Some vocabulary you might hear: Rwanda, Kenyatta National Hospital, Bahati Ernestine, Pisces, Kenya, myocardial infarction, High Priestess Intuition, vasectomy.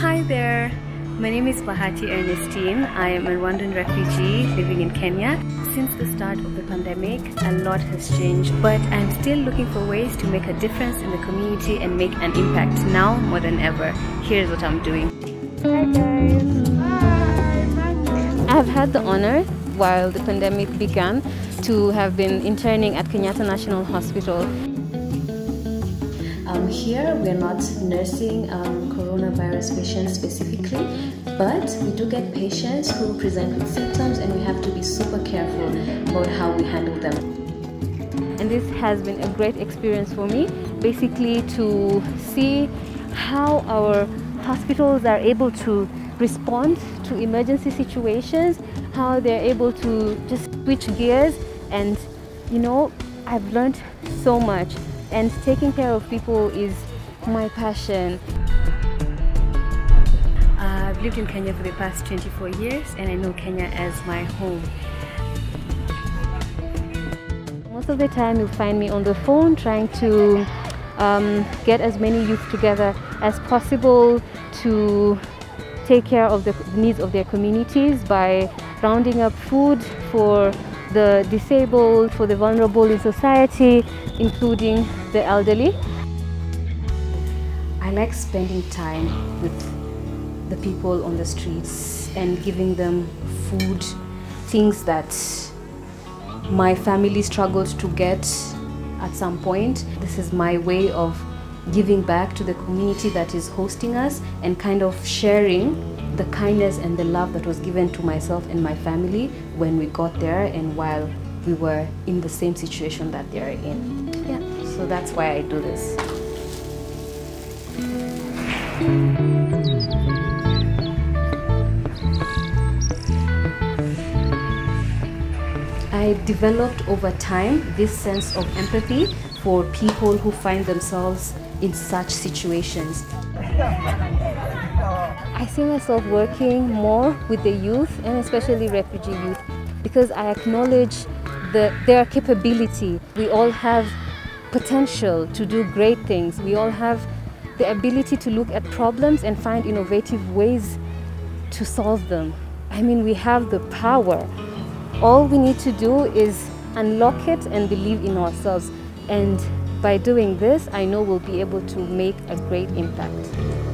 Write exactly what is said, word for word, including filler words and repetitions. Hi there, my name is Bahati Ernestine. I am a Rwandan refugee living in Kenya. Since the start of the pandemic, a lot has changed, but I'm still looking for ways to make a difference in the community and make an impact now more than ever. Here's what I'm doing. Hi guys. Hi. I've had the honor, while the pandemic began, to have been interning at Kenyatta National Hospital. Um, here we are not nursing um, coronavirus patients specifically, but we do get patients who present with symptoms, and we have to be super careful about how we handle them. And this has been a great experience for me, basically to see how our hospitals are able to respond to emergency situations, how they're able to just switch gears, and you know, I've learned so much. And taking care of people is my passion. Uh, I've lived in Kenya for the past twenty-four years, and I know Kenya as my home. Most of the time you'll find me on the phone trying to um, get as many youth together as possible to take care of the needs of their communities by rounding up food for the disabled, for the vulnerable in society, including the elderly. I like spending time with the people on the streets and giving them food, things that my family struggled to get at some point. This is my way of giving back to the community that is hosting us and kind of sharing the kindness and the love that was given to myself and my family when we got there and while we were in the same situation that they are in. Yeah, so that's why I do this. I developed over time this sense of empathy for people who find themselves in such situations. I see myself working more with the youth, and especially refugee youth, because I acknowledge the, their capability. We all have potential to do great things. We all have the ability to look at problems and find innovative ways to solve them. I mean, we have the power. All we need to do is unlock it and believe in ourselves. And by doing this, I know we'll be able to make a great impact.